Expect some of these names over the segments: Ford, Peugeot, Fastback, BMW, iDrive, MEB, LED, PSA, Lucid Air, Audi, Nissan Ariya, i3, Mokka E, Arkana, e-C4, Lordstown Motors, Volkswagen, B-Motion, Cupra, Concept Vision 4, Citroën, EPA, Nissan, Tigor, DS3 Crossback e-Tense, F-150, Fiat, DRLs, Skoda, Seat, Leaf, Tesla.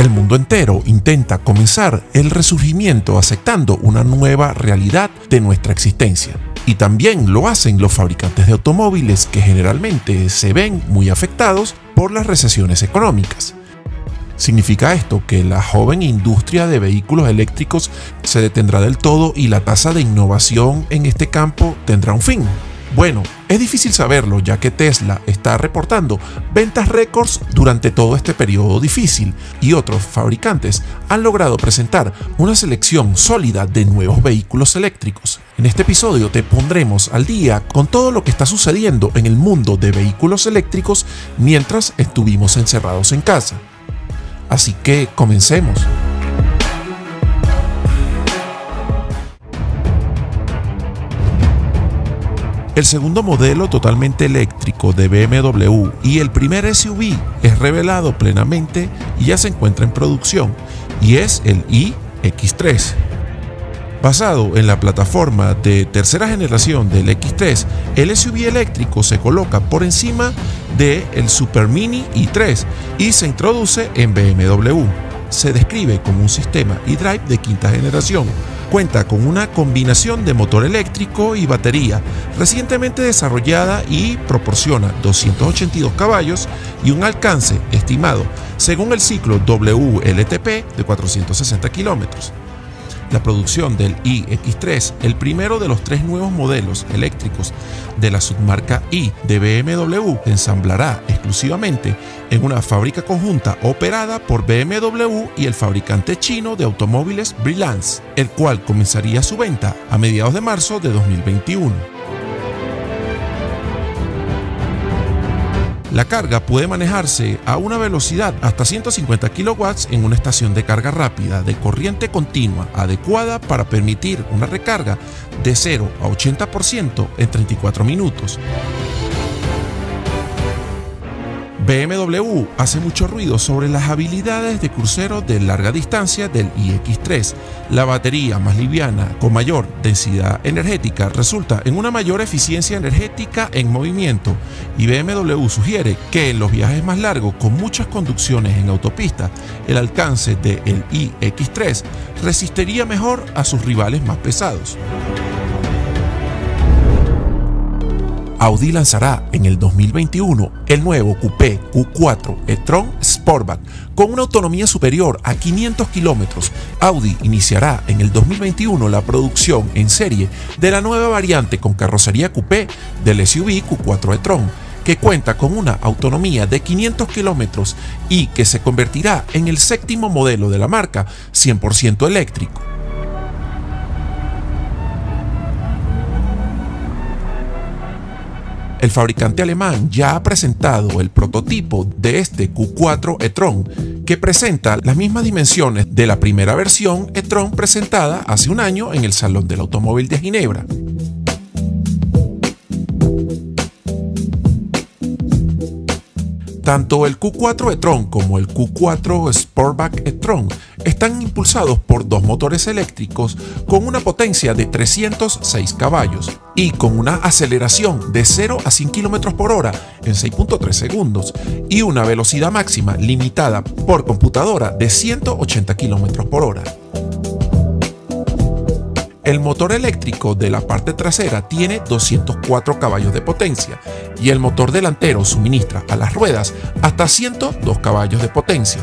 El mundo entero intenta comenzar el resurgimiento aceptando una nueva realidad de nuestra existencia. Y también lo hacen los fabricantes de automóviles, que generalmente se ven muy afectados por las recesiones económicas. ¿Significa esto que la joven industria de vehículos eléctricos se detendrá del todo y la tasa de innovación en este campo tendrá un fin? Bueno, es difícil saberlo, ya que Tesla está reportando ventas récords durante todo este periodo difícil y otros fabricantes han logrado presentar una selección sólida de nuevos vehículos eléctricos. En este episodio te pondremos al día con todo lo que está sucediendo en el mundo de vehículos eléctricos mientras estuvimos encerrados en casa. Así que comencemos. El segundo modelo totalmente eléctrico de BMW y el primer SUV es revelado plenamente y ya se encuentra en producción, y es el iX3. Basado en la plataforma de tercera generación del X3, el SUV eléctrico se coloca por encima del Supermini i3 y se introduce en BMW. Se describe como un sistema iDrive de quinta generación. Cuenta con una combinación de motor eléctrico y batería recientemente desarrollada y proporciona 282 caballos y un alcance estimado, según el ciclo WLTP, de 460 kilómetros. La producción del iX3, el primero de los tres nuevos modelos eléctricos de la submarca i de BMW, se ensamblará exclusivamente en una fábrica conjunta operada por BMW y el fabricante chino de automóviles Brilliance, el cual comenzaría su venta a mediados de marzo de 2021. La carga puede manejarse a una velocidad hasta 150 kW en una estación de carga rápida de corriente continua adecuada para permitir una recarga de 0 a 80% en 34 minutos. BMW hace mucho ruido sobre las habilidades de crucero de larga distancia del iX3. La batería más liviana con mayor densidad energética resulta en una mayor eficiencia energética en movimiento, y BMW sugiere que en los viajes más largos con muchas conducciones en autopista, el alcance del iX3 resistiría mejor a sus rivales más pesados. Audi lanzará en el 2021 el nuevo coupé Q4 e-tron Sportback con una autonomía superior a 500 kilómetros. Audi iniciará en el 2021 la producción en serie de la nueva variante con carrocería coupé del SUV Q4 e-tron, que cuenta con una autonomía de 500 kilómetros y que se convertirá en el séptimo modelo de la marca 100% eléctrico. El fabricante alemán ya ha presentado el prototipo de este Q4 e-tron, que presenta las mismas dimensiones de la primera versión e-tron presentada hace un año en el Salón del Automóvil de Ginebra. Tanto el Q4 e-tron como el Q4 Sportback e-tron están impulsados por dos motores eléctricos con una potencia de 306 caballos y con una aceleración de 0 a 100 km por hora en 6.3 segundos y una velocidad máxima limitada por computadora de 180 km por hora. El motor eléctrico de la parte trasera tiene 204 caballos de potencia y el motor delantero suministra a las ruedas hasta 102 caballos de potencia.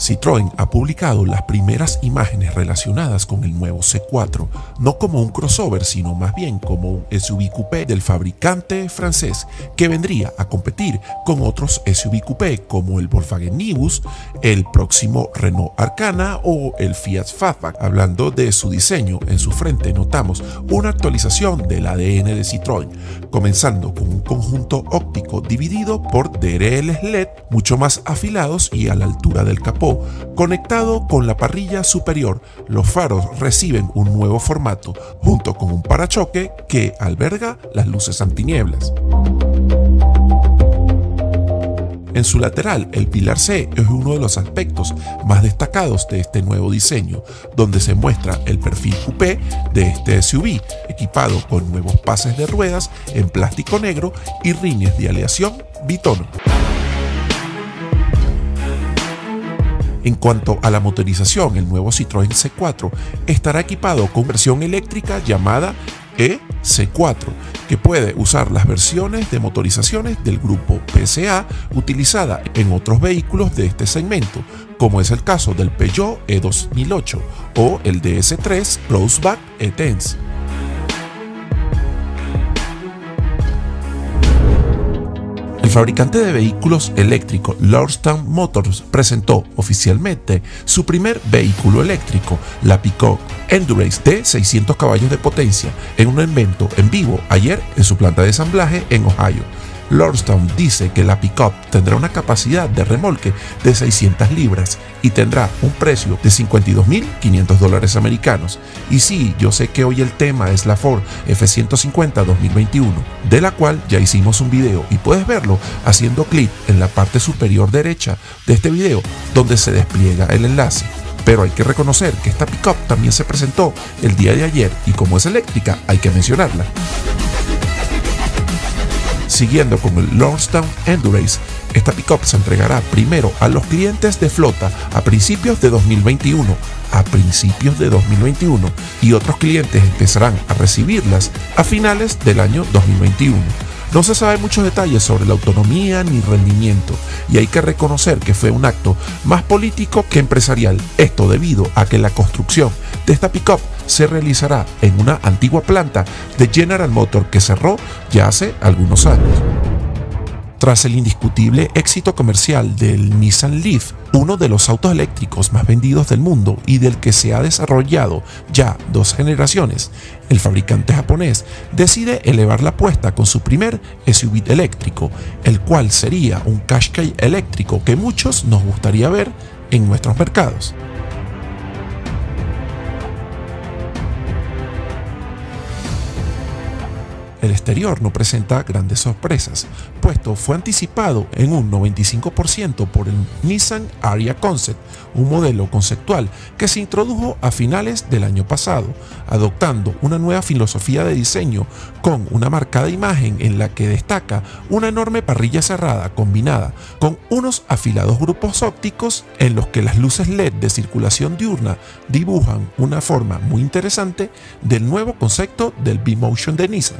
Citroën ha publicado las primeras imágenes relacionadas con el nuevo C4, no como un crossover, sino más bien como un SUV coupé del fabricante francés, que vendría a competir con otros SUV coupé como el Volkswagen Nivus, el próximo Renault Arkana o el Fiat Fastback. Hablando de su diseño, en su frente notamos una actualización del ADN de Citroën, comenzando con un conjunto óptico dividido por DRLs LED mucho más afilados y a la altura del capó, conectado con la parrilla superior. Los faros reciben un nuevo formato, junto con un parachoque que alberga las luces antinieblas. En su lateral, el pilar C es uno de los aspectos más destacados de este nuevo diseño, donde se muestra el perfil coupé de este SUV, equipado con nuevos pases de ruedas en plástico negro y rines de aleación bitono. En cuanto a la motorización, el nuevo Citroën C4 estará equipado con versión eléctrica llamada e-C4, que puede usar las versiones de motorizaciones del grupo PSA utilizada en otros vehículos de este segmento, como es el caso del Peugeot E2008 o el DS3 Crossback e-Tense. El fabricante de vehículos eléctricos Lordstown Motors presentó oficialmente su primer vehículo eléctrico, la Pickup Endurance de 600 caballos de potencia, en un evento en vivo ayer en su planta de ensamblaje en Ohio. Lordstown dice que la Pickup tendrá una capacidad de remolque de 600 libras y tendrá un precio de $52.500 americanos. Y sí, yo sé que hoy el tema es la Ford F-150 2021, de la cual ya hicimos un video y puedes verlo haciendo clic en la parte superior derecha de este video donde se despliega el enlace. Pero hay que reconocer que esta Pickup también se presentó el día de ayer y como es eléctrica hay que mencionarla. Siguiendo con el Lordstown Endurance, esta pickup se entregará primero a los clientes de flota a principios de 2021. Y otros clientes empezarán a recibirlas a finales del año 2021. No se sabe muchos detalles sobre la autonomía ni rendimiento, y hay que reconocer que fue un acto más político que empresarial, esto debido a que la construcción de esta pickup se realizará en una antigua planta de General Motors que cerró ya hace algunos años. Tras el indiscutible éxito comercial del Nissan Leaf, uno de los autos eléctricos más vendidos del mundo y del que se ha desarrollado ya 2 generaciones, el fabricante japonés decide elevar la apuesta con su primer SUV eléctrico, el cual sería un Qashqai eléctrico que muchos nos gustaría ver en nuestros mercados. El exterior no presenta grandes sorpresas, puesto fue anticipado en un 95% por el Nissan Ariya Concept, un modelo conceptual que se introdujo a finales del año pasado, adoptando una nueva filosofía de diseño con una marcada imagen en la que destaca una enorme parrilla cerrada combinada con unos afilados grupos ópticos en los que las luces LED de circulación diurna dibujan una forma muy interesante del nuevo concepto del B-Motion de Nissan.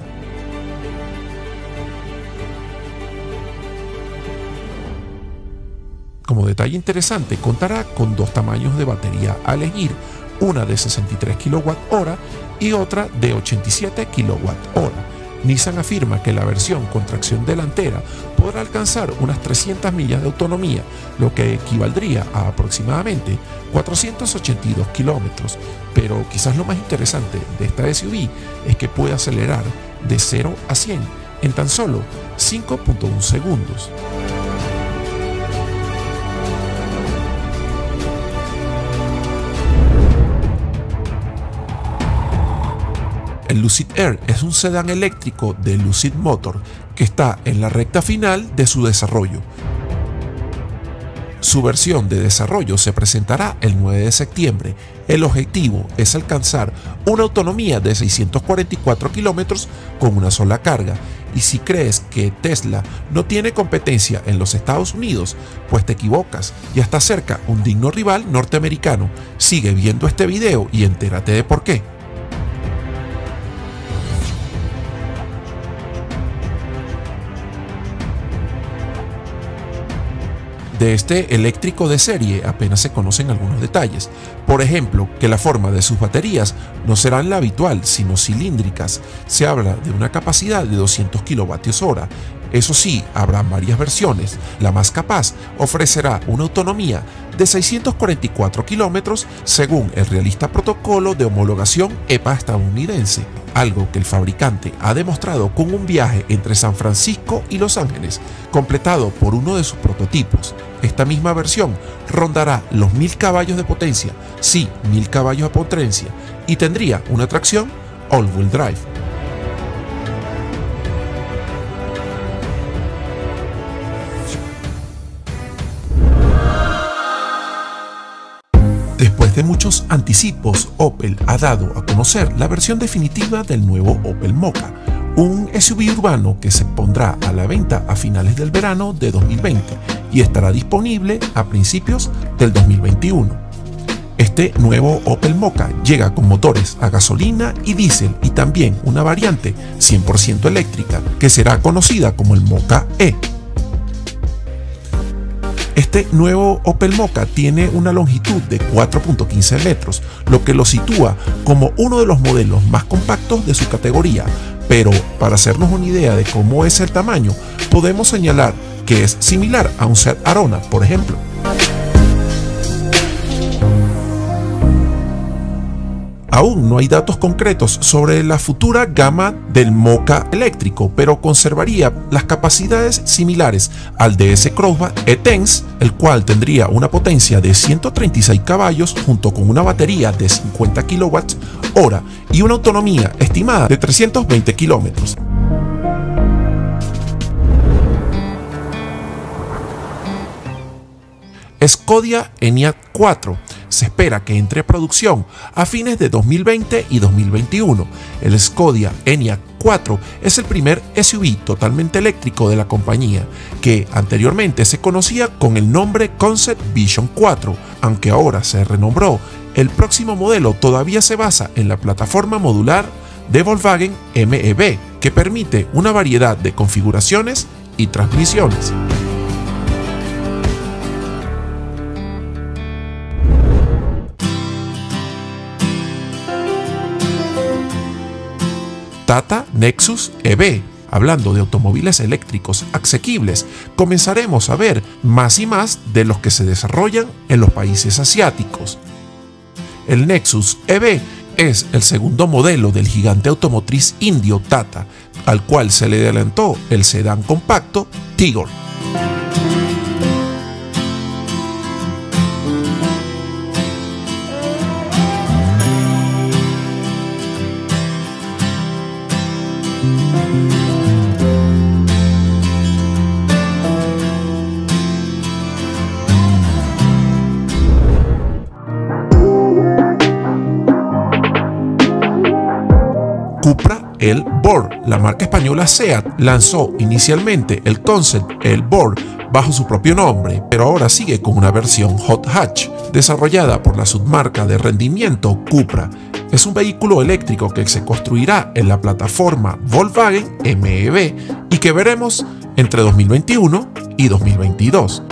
Como detalle interesante, contará con 2 tamaños de batería a elegir, una de 63 kWh y otra de 87 kWh. Nissan afirma que la versión con tracción delantera podrá alcanzar unas 300 millas de autonomía, lo que equivaldría a aproximadamente 482 kilómetros. Pero quizás lo más interesante de esta SUV es que puede acelerar de 0 a 100 en tan solo 5.1 segundos. El Lucid Air es un sedán eléctrico de Lucid Motors que está en la recta final de su desarrollo. Su versión de desarrollo se presentará el 9 de septiembre. El objetivo es alcanzar una autonomía de 644 kilómetros con una sola carga. Y si crees que Tesla no tiene competencia en los Estados Unidos, pues te equivocas, ya está cerca un digno rival norteamericano. Sigue viendo este video y entérate de por qué. De este eléctrico de serie apenas se conocen algunos detalles, por ejemplo, que la forma de sus baterías no serán la habitual, sino cilíndricas. Se habla de una capacidad de 200 kWh, eso sí, habrá varias versiones. La más capaz ofrecerá una autonomía de 644 kilómetros según el realista protocolo de homologación EPA estadounidense, algo que el fabricante ha demostrado con un viaje entre San Francisco y Los Ángeles, completado por uno de sus prototipos. Esta misma versión rondará los 1000 caballos de potencia, sí, 1000 caballos de potencia, y tendría una tracción all-wheel drive. Después de muchos anticipos, Opel ha dado a conocer la versión definitiva del nuevo Opel Mokka, un SUV urbano que se pondrá a la venta a finales del verano de 2020 y estará disponible a principios del 2021. Este nuevo Opel Mokka llega con motores a gasolina y diésel y también una variante 100% eléctrica que será conocida como el Mokka E. Este nuevo Opel Mokka tiene una longitud de 4.15 metros, lo que lo sitúa como uno de los modelos más compactos de su categoría, pero para hacernos una idea de cómo es el tamaño, podemos señalar que es similar a un Seat Arona, por ejemplo. Aún no hay datos concretos sobre la futura gama del Mokka eléctrico, pero conservaría las capacidades similares al DS3 Crossback e-Tense, el cual tendría una potencia de 136 caballos junto con una batería de 50 kWh y una autonomía estimada de 320 km. Skoda Enyaq 4. Se espera que entre a producción a fines de 2020 y 2021. El Skoda Enyaq 4 es el primer SUV totalmente eléctrico de la compañía, que anteriormente se conocía con el nombre Concept Vision 4, aunque ahora se renombró. El próximo modelo todavía se basa en la plataforma modular de Volkswagen MEB, que permite una variedad de configuraciones y transmisiones. Tata Nexus EV. Hablando de automóviles eléctricos asequibles, comenzaremos a ver más y más de los que se desarrollan en los países asiáticos. El Nexus EV es el segundo modelo del gigante automotriz indio Tata, al cual se le adelantó el sedán compacto Tigor. El Born, la marca española SEAT, lanzó inicialmente el concept El Born bajo su propio nombre, pero ahora sigue con una versión Hot Hatch, desarrollada por la submarca de rendimiento Cupra. Es un vehículo eléctrico que se construirá en la plataforma Volkswagen MEB y que veremos entre 2021 y 2022.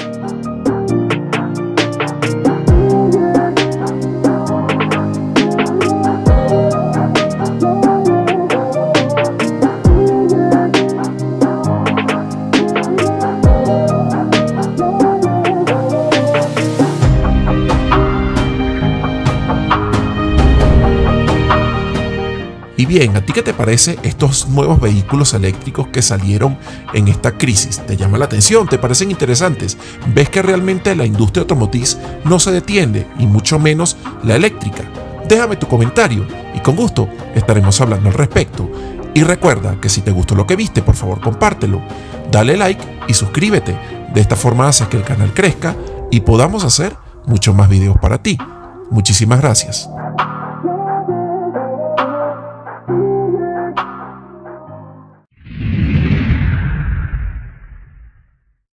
Bien, ¿a ti qué te parece estos nuevos vehículos eléctricos que salieron en esta crisis? ¿Te llama la atención? ¿Te parecen interesantes? ¿Ves que realmente la industria automotriz no se detiene y mucho menos la eléctrica? Déjame tu comentario y con gusto estaremos hablando al respecto. Y recuerda que si te gustó lo que viste, por favor compártelo, dale like y suscríbete. De esta forma haces que el canal crezca y podamos hacer muchos más videos para ti. Muchísimas gracias.